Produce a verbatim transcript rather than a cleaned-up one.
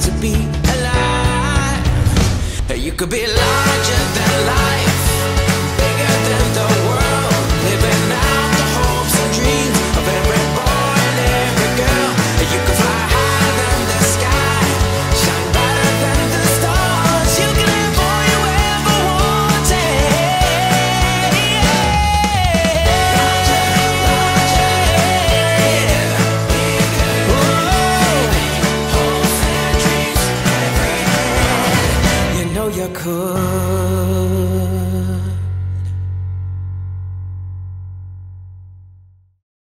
to be alive. You could be larger than life, bigger than the world, living out the hopes and dreams of every boy and every girl. You could fly higher than the sky, shine brighter than the stars. You can have all you ever wanted. Larger, larger, bigger, living hopes and dreams every day. You know you could.